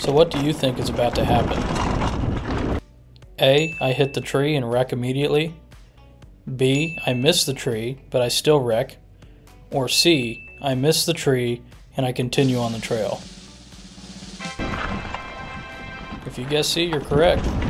So what do you think is about to happen? A. I hit the tree and wreck immediately. B. I miss the tree, but I still wreck. Or C. I miss the tree and I continue on the trail. If you guess C, you're correct.